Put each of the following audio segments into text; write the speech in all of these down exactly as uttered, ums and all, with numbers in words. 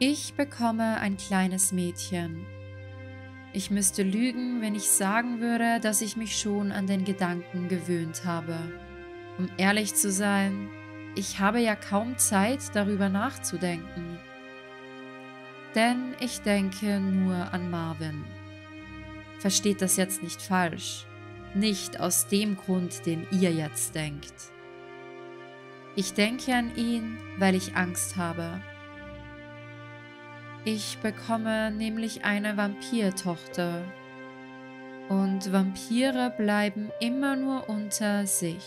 Ich bekomme ein kleines Mädchen. Ich müsste lügen, wenn ich sagen würde, dass ich mich schon an den Gedanken gewöhnt habe. Um ehrlich zu sein, ich habe ja kaum Zeit, darüber nachzudenken. Denn ich denke nur an Marvin. Versteht das jetzt nicht falsch. Nicht aus dem Grund, den ihr jetzt denkt. Ich denke an ihn, weil ich Angst habe. Ich bekomme nämlich eine Vampirtochter. Und Vampire bleiben immer nur unter sich.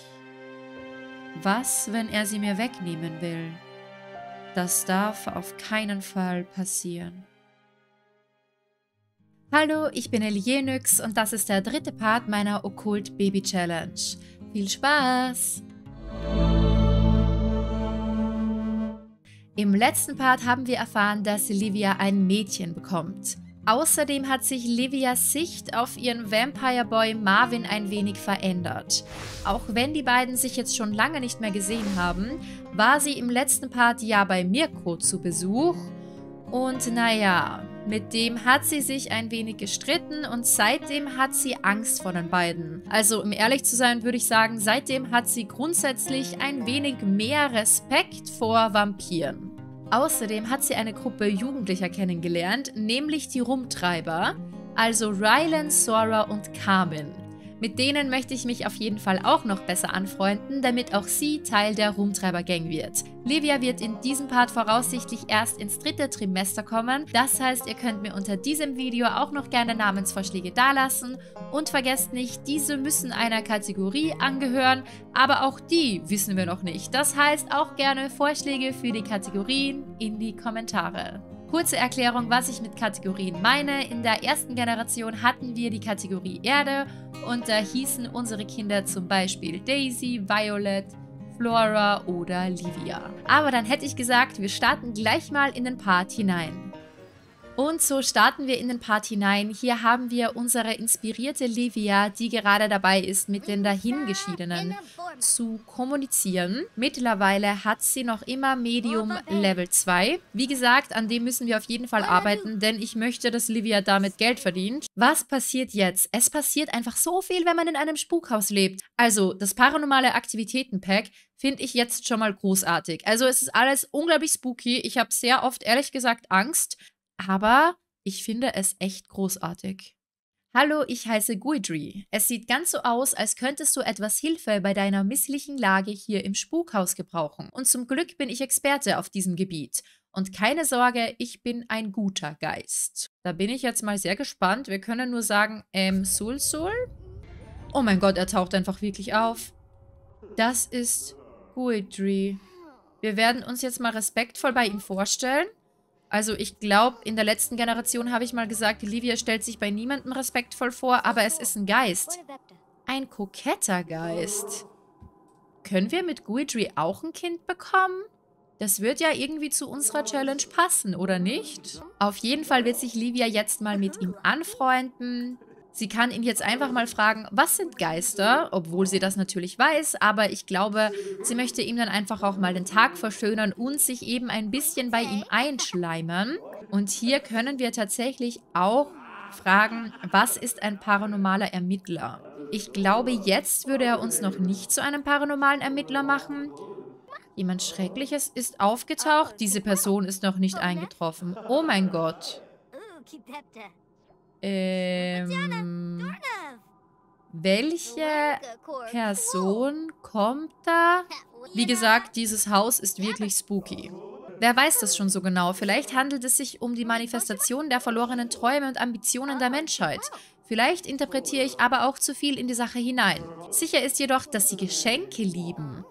Was, wenn er sie mir wegnehmen will? Das darf auf keinen Fall passieren. Hallo, ich bin elienyx und das ist der dritte Part meiner Okkult Baby Challenge. Viel Spaß! Im letzten Part haben wir erfahren, dass Livia ein Mädchen bekommt. Außerdem hat sich Livias Sicht auf ihren Vampire-Boy Marvin ein wenig verändert. Auch wenn die beiden sich jetzt schon lange nicht mehr gesehen haben, war sie im letzten Part ja bei Mirko zu Besuch. Und naja, mit dem hat sie sich ein wenig gestritten und seitdem hat sie Angst vor den beiden. Also um ehrlich zu sein, würde ich sagen, seitdem hat sie grundsätzlich ein wenig mehr Respekt vor Vampiren. Außerdem hat sie eine Gruppe Jugendlicher kennengelernt, nämlich die Rumtreiber, also Rylan, Sora und Carmen. Mit denen möchte ich mich auf jeden Fall auch noch besser anfreunden, damit auch sie Teil der Rumtreiber-Gang wird. Livia wird in diesem Part voraussichtlich erst ins dritte Trimester kommen. Das heißt, ihr könnt mir unter diesem Video auch noch gerne Namensvorschläge dalassen. Und vergesst nicht, diese müssen einer Kategorie angehören, aber auch die wissen wir noch nicht. Das heißt, auch gerne Vorschläge für die Kategorien in die Kommentare. Kurze Erklärung, was ich mit Kategorien meine. In der ersten Generation hatten wir die Kategorie Erde und da hießen unsere Kinder zum Beispiel Daisy, Violet, Flora oder Livia. Aber dann hätte ich gesagt, wir starten gleich mal in den Part hinein. Und so starten wir in den Part hinein. Hier haben wir unsere inspirierte Livia, die gerade dabei ist, mit den Dahingeschiedenen zu kommunizieren. Mittlerweile hat sie noch immer Medium Level zwei. Wie gesagt, an dem müssen wir auf jeden Fall arbeiten, denn ich möchte, dass Livia damit Geld verdient. Was passiert jetzt? Es passiert einfach so viel, wenn man in einem Spukhaus lebt. Also, das paranormale Aktivitäten-Pack finde ich jetzt schon mal großartig. Also, es ist alles unglaublich spooky. Ich habe sehr oft, ehrlich gesagt, Angst. Aber ich finde es echt großartig. Hallo, ich heiße Guidry. Es sieht ganz so aus, als könntest du etwas Hilfe bei deiner misslichen Lage hier im Spukhaus gebrauchen. Und zum Glück bin ich Experte auf diesem Gebiet. Und keine Sorge, ich bin ein guter Geist. Da bin ich jetzt mal sehr gespannt. Wir können nur sagen, ähm, Sul Sul? Oh mein Gott, er taucht einfach wirklich auf. Das ist Guidry. Wir werden uns jetzt mal respektvoll bei ihm vorstellen. Also ich glaube, in der letzten Generation habe ich mal gesagt, Livia stellt sich bei niemandem respektvoll vor, aber es ist ein Geist. Ein koketter Geist. Können wir mit Guidry auch ein Kind bekommen? Das wird ja irgendwie zu unserer Challenge passen, oder nicht? Auf jeden Fall wird sich Livia jetzt mal mit ihm anfreunden. Sie kann ihn jetzt einfach mal fragen, was sind Geister? Obwohl sie das natürlich weiß, aber ich glaube, sie möchte ihm dann einfach auch mal den Tag verschönern und sich eben ein bisschen bei ihm einschleimen. Und hier können wir tatsächlich auch fragen, was ist ein paranormaler Ermittler? Ich glaube, jetzt würde er uns noch nicht zu einem paranormalen Ermittler machen. Jemand Schreckliches ist aufgetaucht. Diese Person ist noch nicht eingetroffen. Oh mein Gott. Ähm, welche Person kommt da? Wie gesagt, dieses Haus ist wirklich spooky. Wer weiß das schon so genau? Vielleicht handelt es sich um die Manifestation der verlorenen Träume und Ambitionen der Menschheit. Vielleicht interpretiere ich aber auch zu viel in die Sache hinein. Sicher ist jedoch, dass sie Geschenke lieben.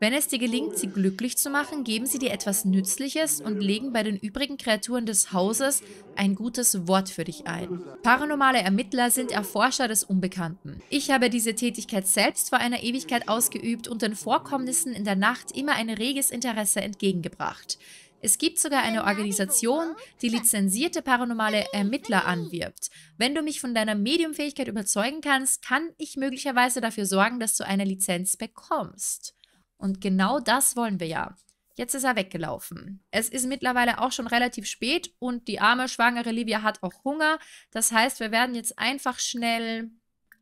Wenn es dir gelingt, sie glücklich zu machen, geben sie dir etwas Nützliches und legen bei den übrigen Kreaturen des Hauses ein gutes Wort für dich ein. Paranormale Ermittler sind Erforscher des Unbekannten. Ich habe diese Tätigkeit selbst vor einer Ewigkeit ausgeübt und den Vorkommnissen in der Nacht immer ein reges Interesse entgegengebracht. Es gibt sogar eine Organisation, die lizenzierte paranormale Ermittler anwirbt. Wenn du mich von deiner Mediumfähigkeit überzeugen kannst, kann ich möglicherweise dafür sorgen, dass du eine Lizenz bekommst. Und genau das wollen wir ja. Jetzt ist er weggelaufen. Es ist mittlerweile auch schon relativ spät und die arme, schwangere Livia hat auch Hunger. Das heißt, wir werden jetzt einfach schnell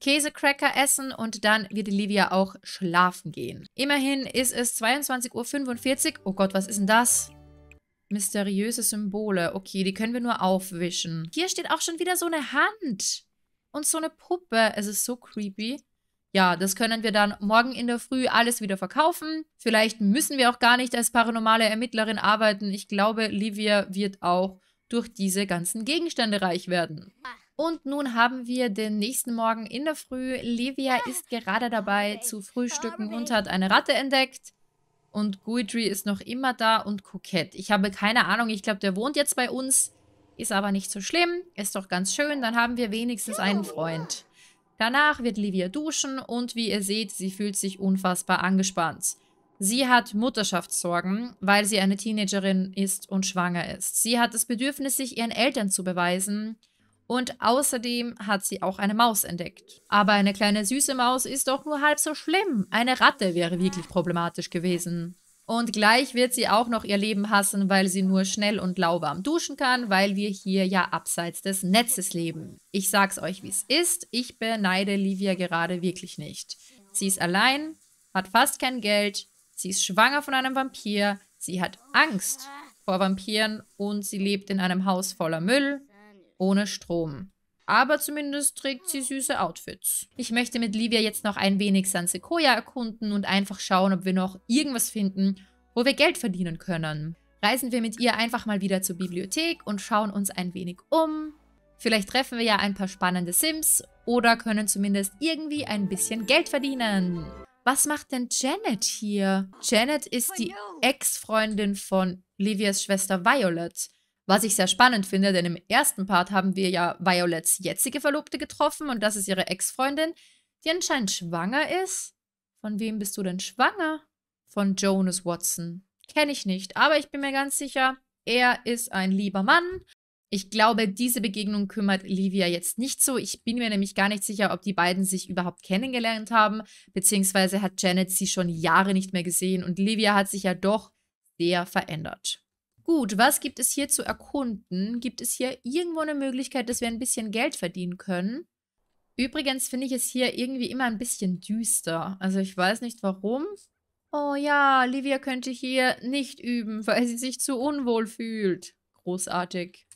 Käsecracker essen und dann wird Livia auch schlafen gehen. Immerhin ist es zweiundzwanzig Uhr fünfundvierzig. Oh Gott, was ist denn das? Mysteriöse Symbole. Okay, die können wir nur aufwischen. Hier steht auch schon wieder so eine Hand und so eine Puppe. Es ist so creepy. Ja, das können wir dann morgen in der Früh alles wieder verkaufen. Vielleicht müssen wir auch gar nicht als paranormale Ermittlerin arbeiten. Ich glaube, Livia wird auch durch diese ganzen Gegenstände reich werden. Und nun haben wir den nächsten Morgen in der Früh. Livia ist gerade dabei zu frühstücken und hat eine Ratte entdeckt. Und Guidry ist noch immer da und Kokett. Ich habe keine Ahnung, ich glaube, der wohnt jetzt bei uns. Ist aber nicht so schlimm, ist doch ganz schön. Dann haben wir wenigstens einen Freund. Danach wird Livia duschen und wie ihr seht, sie fühlt sich unfassbar angespannt. Sie hat Mutterschaftssorgen, weil sie eine Teenagerin ist und schwanger ist. Sie hat das Bedürfnis, sich ihren Eltern zu beweisen und außerdem hat sie auch eine Maus entdeckt. Aber eine kleine süße Maus ist doch nur halb so schlimm. Eine Ratte wäre wirklich problematisch gewesen. Und gleich wird sie auch noch ihr Leben hassen, weil sie nur schnell und lauwarm duschen kann, weil wir hier ja abseits des Netzes leben. Ich sag's euch, wie es ist. Ich beneide Livia gerade wirklich nicht. Sie ist allein, hat fast kein Geld, sie ist schwanger von einem Vampir, sie hat Angst vor Vampiren und sie lebt in einem Haus voller Müll, ohne Strom. Aber zumindest trägt sie süße Outfits. Ich möchte mit Livia jetzt noch ein wenig San Sequoia erkunden und einfach schauen, ob wir noch irgendwas finden, wo wir Geld verdienen können. Reisen wir mit ihr einfach mal wieder zur Bibliothek und schauen uns ein wenig um. Vielleicht treffen wir ja ein paar spannende Sims oder können zumindest irgendwie ein bisschen Geld verdienen. Was macht denn Janet hier? Janet ist die Ex-Freundin von Livias Schwester Violet. Was ich sehr spannend finde, denn im ersten Part haben wir ja Violets jetzige Verlobte getroffen und das ist ihre Ex-Freundin, die anscheinend schwanger ist. Von wem bist du denn schwanger? Von Jonas Watson. Kenne ich nicht, aber ich bin mir ganz sicher, er ist ein lieber Mann. Ich glaube, diese Begegnung kümmert Livia jetzt nicht so. Ich bin mir nämlich gar nicht sicher, ob die beiden sich überhaupt kennengelernt haben, beziehungsweise hat Janet sie schon Jahre nicht mehr gesehen und Livia hat sich ja doch sehr verändert. Gut, was gibt es hier zu erkunden? Gibt es hier irgendwo eine Möglichkeit, dass wir ein bisschen Geld verdienen können? Übrigens finde ich es hier irgendwie immer ein bisschen düster. Also ich weiß nicht warum. Oh ja, Livia könnte hier nicht üben, weil sie sich zu unwohl fühlt. Großartig.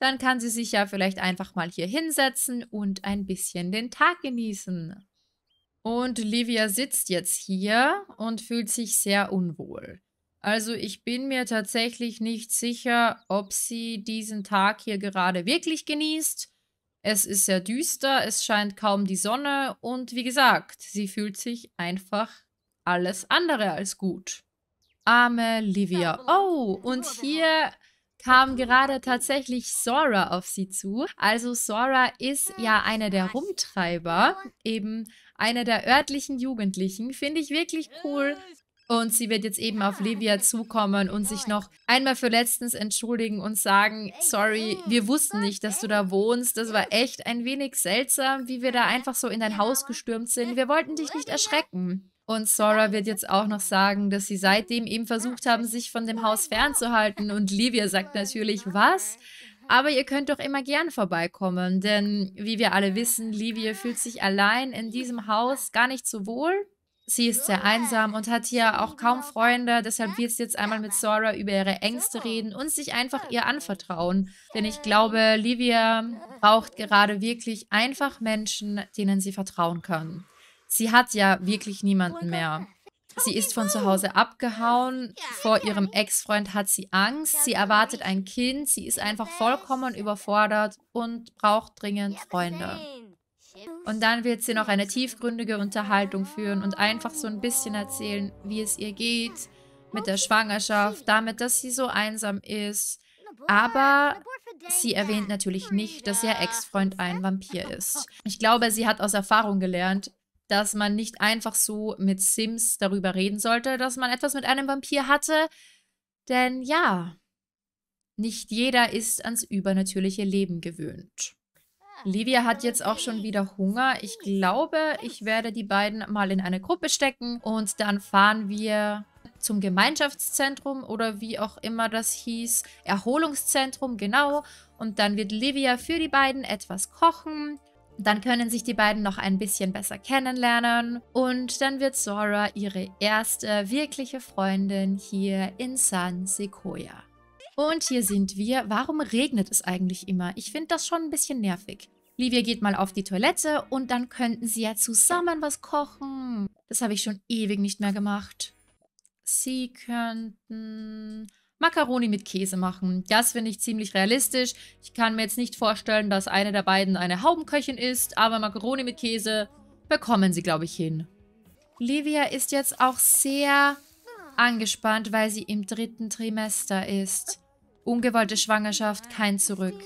Dann kann sie sich ja vielleicht einfach mal hier hinsetzen und ein bisschen den Tag genießen. Und Livia sitzt jetzt hier und fühlt sich sehr unwohl. Also ich bin mir tatsächlich nicht sicher, ob sie diesen Tag hier gerade wirklich genießt. Es ist sehr düster, es scheint kaum die Sonne und wie gesagt, sie fühlt sich einfach alles andere als gut. Arme Livia. Oh, und hier kam gerade tatsächlich Sora auf sie zu. Also Sora ist ja einer der Rumtreiber, eben einer der örtlichen Jugendlichen. Finde ich wirklich cool. Und sie wird jetzt eben auf Livia zukommen und sich noch einmal für letztens entschuldigen und sagen, sorry, wir wussten nicht, dass du da wohnst. Das war echt ein wenig seltsam, wie wir da einfach so in dein Haus gestürmt sind. Wir wollten dich nicht erschrecken. Und Sora wird jetzt auch noch sagen, dass sie seitdem eben versucht haben, sich von dem Haus fernzuhalten. Und Livia sagt natürlich, was? Aber ihr könnt doch immer gern vorbeikommen, denn wie wir alle wissen, Livia fühlt sich allein in diesem Haus gar nicht so wohl. Sie ist sehr einsam und hat hier auch kaum Freunde, deshalb wird sie jetzt einmal mit Sora über ihre Ängste reden und sich einfach ihr anvertrauen. Denn ich glaube, Livia braucht gerade wirklich einfach Menschen, denen sie vertrauen kann. Sie hat ja wirklich niemanden mehr. Sie ist von zu Hause abgehauen, vor ihrem Ex-Freund hat sie Angst, sie erwartet ein Kind, sie ist einfach vollkommen überfordert und braucht dringend Freunde. Und dann wird sie noch eine tiefgründige Unterhaltung führen und einfach so ein bisschen erzählen, wie es ihr geht mit der Schwangerschaft, damit, dass sie so einsam ist. Aber sie erwähnt natürlich nicht, dass ihr Ex-Freund ein Vampir ist. Ich glaube, sie hat aus Erfahrung gelernt, dass man nicht einfach so mit Sims darüber reden sollte, dass man etwas mit einem Vampir hatte. Denn ja, nicht jeder ist ans übernatürliche Leben gewöhnt. Livia hat jetzt auch schon wieder Hunger. Ich glaube, ich werde die beiden mal in eine Gruppe stecken und dann fahren wir zum Gemeinschaftszentrum oder wie auch immer das hieß. Erholungszentrum, genau. Und dann wird Livia für die beiden etwas kochen. Dann können sich die beiden noch ein bisschen besser kennenlernen. Und dann wird Sora ihre erste wirkliche Freundin hier in San Sequoia. Und hier sind wir. Warum regnet es eigentlich immer? Ich finde das schon ein bisschen nervig. Livia geht mal auf die Toilette und dann könnten sie ja zusammen was kochen. Das habe ich schon ewig nicht mehr gemacht. Sie könnten Macaroni mit Käse machen. Das finde ich ziemlich realistisch. Ich kann mir jetzt nicht vorstellen, dass eine der beiden eine Haubenköchin ist, aber Macaroni mit Käse bekommen sie, glaube ich, hin. Livia ist jetzt auch sehr angespannt, weil sie im dritten Trimester ist. Ungewollte Schwangerschaft, kein Zurück.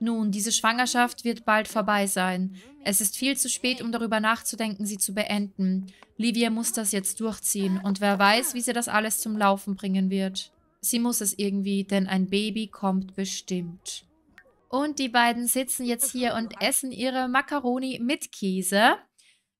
Nun, diese Schwangerschaft wird bald vorbei sein. Es ist viel zu spät, um darüber nachzudenken, sie zu beenden. Livia muss das jetzt durchziehen und wer weiß, wie sie das alles zum Laufen bringen wird. Sie muss es irgendwie, denn ein Baby kommt bestimmt. Und die beiden sitzen jetzt hier und essen ihre Macaroni mit Käse.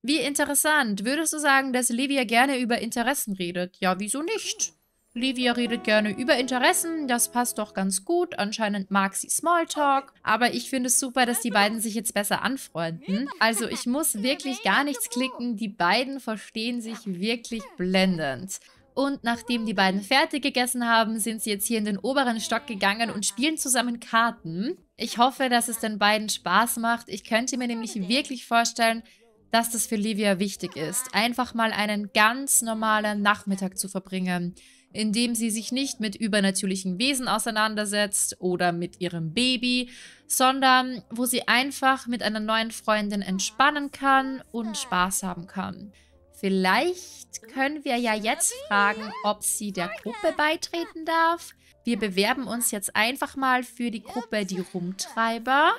Wie interessant. Würdest du sagen, dass Livia gerne über Interessen redet? Ja, wieso nicht? Livia redet gerne über Interessen, das passt doch ganz gut. Anscheinend mag sie Smalltalk. Aber ich finde es super, dass die beiden sich jetzt besser anfreunden. Also ich muss wirklich gar nichts klicken. Die beiden verstehen sich wirklich blendend. Und nachdem die beiden fertig gegessen haben, sind sie jetzt hier in den oberen Stock gegangen und spielen zusammen Karten. Ich hoffe, dass es den beiden Spaß macht. Ich könnte mir nämlich wirklich vorstellen, dass das für Livia wichtig ist. Einfach mal einen ganz normalen Nachmittag zu verbringen, indem sie sich nicht mit übernatürlichen Wesen auseinandersetzt oder mit ihrem Baby, sondern wo sie einfach mit einer neuen Freundin entspannen kann und Spaß haben kann. Vielleicht können wir ja jetzt fragen, ob sie der Gruppe beitreten darf. Wir bewerben uns jetzt einfach mal für die Gruppe die Rumtreiber.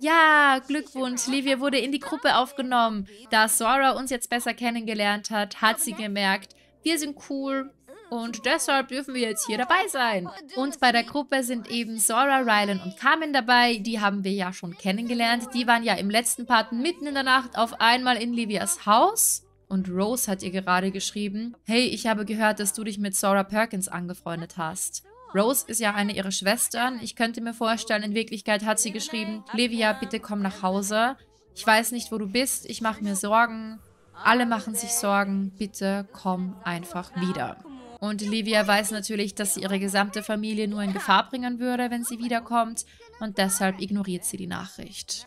Ja, Glückwunsch, Livia wurde in die Gruppe aufgenommen. Da Sora uns jetzt besser kennengelernt hat, hat sie gemerkt, wir sind cool. Und deshalb dürfen wir jetzt hier dabei sein. Und bei der Gruppe sind eben Sora, Rylan und Carmen dabei. Die haben wir ja schon kennengelernt. Die waren ja im letzten Part mitten in der Nacht auf einmal in Livias Haus. Und Rose hat ihr gerade geschrieben, hey, ich habe gehört, dass du dich mit Sora Perkins angefreundet hast. Rose ist ja eine ihrer Schwestern. Ich könnte mir vorstellen, in Wirklichkeit hat sie geschrieben, Livia, bitte komm nach Hause. Ich weiß nicht, wo du bist. Ich mache mir Sorgen. Alle machen sich Sorgen. Bitte komm einfach wieder. Und Livia weiß natürlich, dass sie ihre gesamte Familie nur in Gefahr bringen würde, wenn sie wiederkommt. Und deshalb ignoriert sie die Nachricht.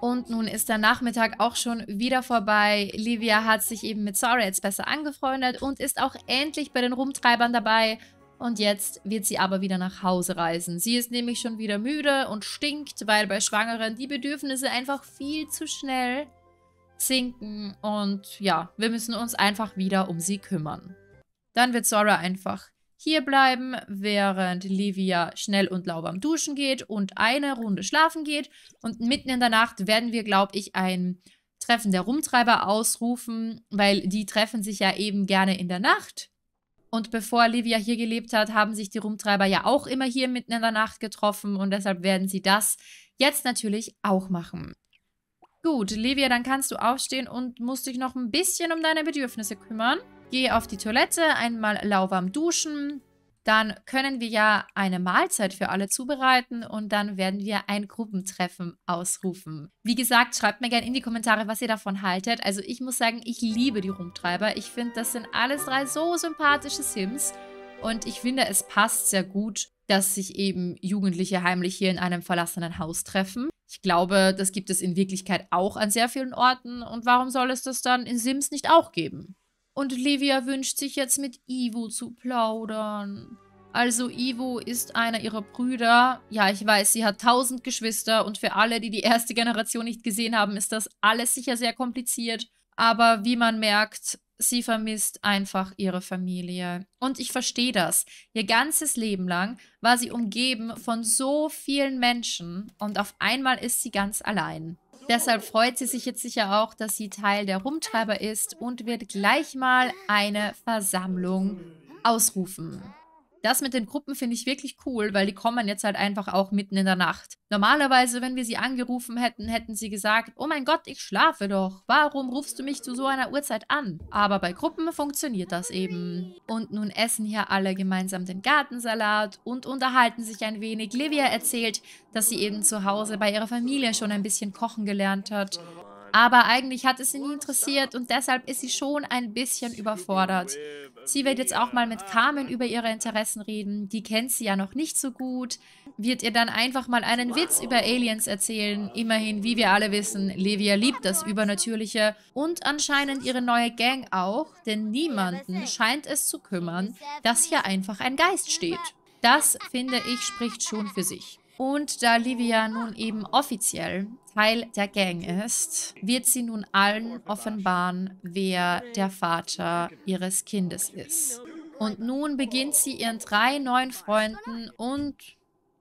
Und nun ist der Nachmittag auch schon wieder vorbei. Livia hat sich eben mit Sora jetzt besser angefreundet und ist auch endlich bei den Rumtreibern dabei. Und jetzt wird sie aber wieder nach Hause reisen. Sie ist nämlich schon wieder müde und stinkt, weil bei Schwangeren die Bedürfnisse einfach viel zu schnell sinken. Und ja, wir müssen uns einfach wieder um sie kümmern. Dann wird Sora einfach hier bleiben, während Livia schnell und lauwarm duschen geht und eine Runde schlafen geht. Und mitten in der Nacht werden wir, glaube ich, ein Treffen der Rumtreiber ausrufen, weil die treffen sich ja eben gerne in der Nacht. Und bevor Livia hier gelebt hat, haben sich die Rumtreiber ja auch immer hier mitten in der Nacht getroffen. Und deshalb werden sie das jetzt natürlich auch machen. Gut, Livia, dann kannst du aufstehen und musst dich noch ein bisschen um deine Bedürfnisse kümmern. Geh auf die Toilette, einmal lauwarm duschen. Dann können wir ja eine Mahlzeit für alle zubereiten und dann werden wir ein Gruppentreffen ausrufen. Wie gesagt, schreibt mir gerne in die Kommentare, was ihr davon haltet. Also ich muss sagen, ich liebe die Rumtreiber. Ich finde, das sind alles drei so sympathische Sims. Und ich finde, es passt sehr gut, dass sich eben Jugendliche heimlich hier in einem verlassenen Haus treffen. Ich glaube, das gibt es in Wirklichkeit auch an sehr vielen Orten. Und warum soll es das dann in Sims nicht auch geben? Und Livia wünscht sich jetzt mit Ivo zu plaudern. Also Ivo ist einer ihrer Brüder. Ja, ich weiß, sie hat tausend Geschwister. Und für alle, die die erste Generation nicht gesehen haben, ist das alles sicher sehr kompliziert. Aber wie man merkt, sie vermisst einfach ihre Familie. Und ich verstehe das. Ihr ganzes Leben lang war sie umgeben von so vielen Menschen. Und auf einmal ist sie ganz allein. Deshalb freut sie sich jetzt sicher auch, dass sie Teil der Rumtreiber ist und wird gleich mal eine Versammlung ausrufen. Das mit den Gruppen finde ich wirklich cool, weil die kommen jetzt halt einfach auch mitten in der Nacht. Normalerweise, wenn wir sie angerufen hätten, hätten sie gesagt, oh mein Gott, ich schlafe doch. Warum rufst du mich zu so einer Uhrzeit an? Aber bei Gruppen funktioniert das eben. Und nun essen hier alle gemeinsam den Gartensalat und unterhalten sich ein wenig. Livia erzählt, dass sie eben zu Hause bei ihrer Familie schon ein bisschen kochen gelernt hat. Aber eigentlich hat es sie nie interessiert und deshalb ist sie schon ein bisschen überfordert. Sie wird jetzt auch mal mit Carmen über ihre Interessen reden. Die kennt sie ja noch nicht so gut. Wird ihr dann einfach mal einen Witz über Aliens erzählen. Immerhin, wie wir alle wissen, Livia liebt das Übernatürliche. Und anscheinend ihre neue Gang auch. Denn niemanden scheint es zu kümmern, dass hier einfach ein Geist steht. Das, finde ich, spricht schon für sich. Und da Livia nun eben offiziell Teil der Gang ist, wird sie nun allen offenbaren, wer der Vater ihres Kindes ist. Und nun beginnt sie ihren drei neuen Freunden und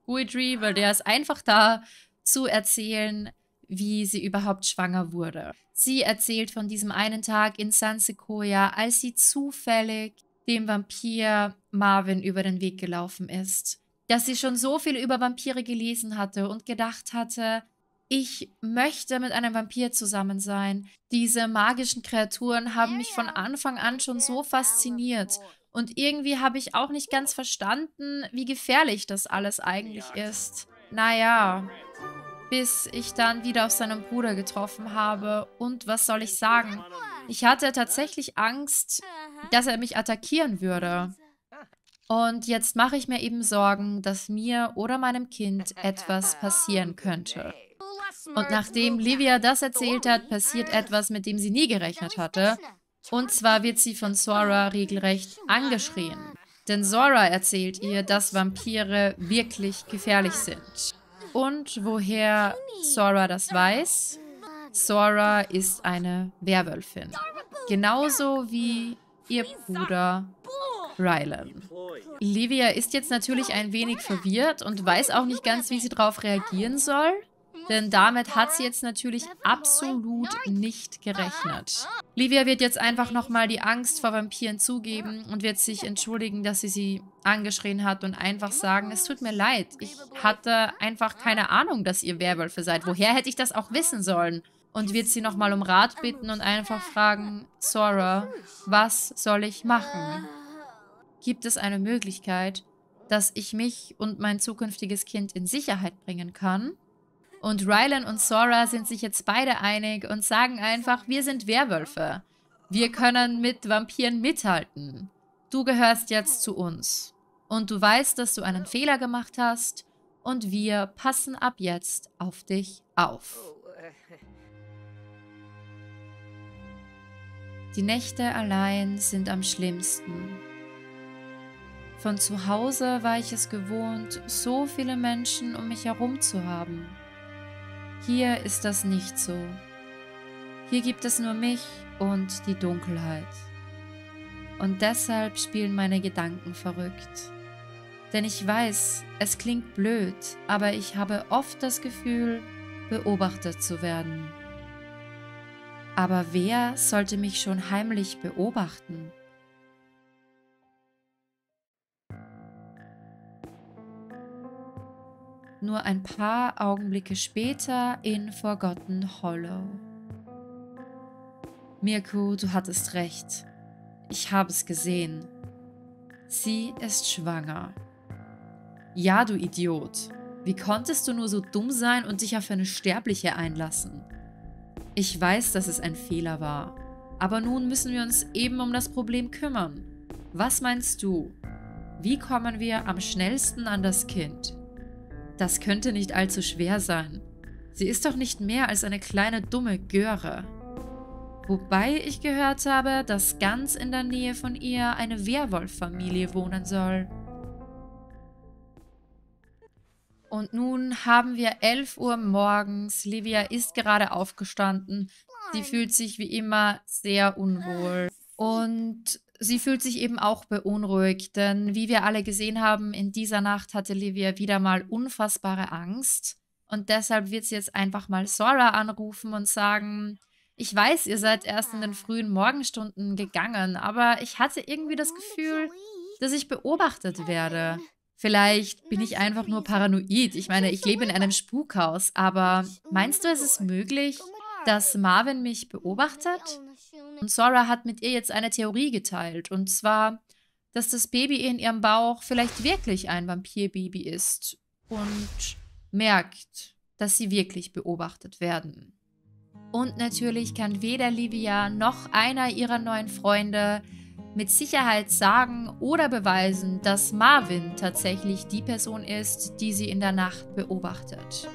Guidry, weil der ist einfach da, zu erzählen, wie sie überhaupt schwanger wurde. Sie erzählt von diesem einen Tag in San Sequoia, als sie zufällig dem Vampir Marvin über den Weg gelaufen ist. Dass sie schon so viel über Vampire gelesen hatte und gedacht hatte, ich möchte mit einem Vampir zusammen sein. Diese magischen Kreaturen haben mich von Anfang an schon so fasziniert. Und irgendwie habe ich auch nicht ganz verstanden, wie gefährlich das alles eigentlich ist. Naja, bis ich dann wieder auf seinen Bruder getroffen habe. Und was soll ich sagen? Ich hatte tatsächlich Angst, dass er mich attackieren würde. Und jetzt mache ich mir eben Sorgen, dass mir oder meinem Kind etwas passieren könnte. Und nachdem Livia das erzählt hat, passiert etwas, mit dem sie nie gerechnet hatte. Und zwar wird sie von Sora regelrecht angeschrien. Denn Sora erzählt ihr, dass Vampire wirklich gefährlich sind. Und woher Sora das weiß? Sora ist eine Werwölfin. Genauso wie ihr Bruder Rylan. Livia ist jetzt natürlich ein wenig verwirrt und weiß auch nicht ganz, wie sie darauf reagieren soll. Denn damit hat sie jetzt natürlich absolut nicht gerechnet. Livia wird jetzt einfach nochmal die Angst vor Vampiren zugeben und wird sich entschuldigen, dass sie sie angeschrien hat und einfach sagen, es tut mir leid, ich hatte einfach keine Ahnung, dass ihr Werwölfe seid. Woher hätte ich das auch wissen sollen? Und wird sie nochmal um Rat bitten und einfach fragen, Sora, was soll ich machen? Gibt es eine Möglichkeit, dass ich mich und mein zukünftiges Kind in Sicherheit bringen kann? Und Rylan und Sora sind sich jetzt beide einig und sagen einfach, wir sind Werwölfe. Wir können mit Vampiren mithalten. Du gehörst jetzt zu uns. Und du weißt, dass du einen Fehler gemacht hast. Und wir passen ab jetzt auf dich auf. Die Nächte allein sind am schlimmsten. Von zu Hause war ich es gewohnt, so viele Menschen um mich herum zu haben. Hier ist das nicht so. Hier gibt es nur mich und die Dunkelheit. Und deshalb spielen meine Gedanken verrückt. Denn ich weiß, es klingt blöd, aber ich habe oft das Gefühl, beobachtet zu werden. Aber wer sollte mich schon heimlich beobachten? Nur ein paar Augenblicke später in Forgotten Hollow. Mirko, du hattest recht. Ich habe es gesehen. Sie ist schwanger. Ja, du Idiot. Wie konntest du nur so dumm sein und dich auf eine Sterbliche einlassen? Ich weiß, dass es ein Fehler war. Aber nun müssen wir uns eben um das Problem kümmern. Was meinst du? Wie kommen wir am schnellsten an das Kind? Das könnte nicht allzu schwer sein. Sie ist doch nicht mehr als eine kleine dumme Göre. Wobei ich gehört habe, dass ganz in der Nähe von ihr eine Werwolffamilie wohnen soll. Und nun haben wir elf Uhr morgens. Livia ist gerade aufgestanden. Sie fühlt sich wie immer sehr unwohl. Und sie fühlt sich eben auch beunruhigt, denn wie wir alle gesehen haben, in dieser Nacht hatte Livia wieder mal unfassbare Angst. Und deshalb wird sie jetzt einfach mal Sora anrufen und sagen, ich weiß, ihr seid erst in den frühen Morgenstunden gegangen, aber ich hatte irgendwie das Gefühl, dass ich beobachtet werde. Vielleicht bin ich einfach nur paranoid. Ich meine, ich lebe in einem Spukhaus, aber meinst du, es ist möglich, dass Marvin mich beobachtet? Und Sora hat mit ihr jetzt eine Theorie geteilt, und zwar, dass das Baby in ihrem Bauch vielleicht wirklich ein Vampirbaby ist und merkt, dass sie wirklich beobachtet werden. Und natürlich kann weder Livia noch einer ihrer neuen Freunde mit Sicherheit sagen oder beweisen, dass Marvin tatsächlich die Person ist, die sie in der Nacht beobachtet.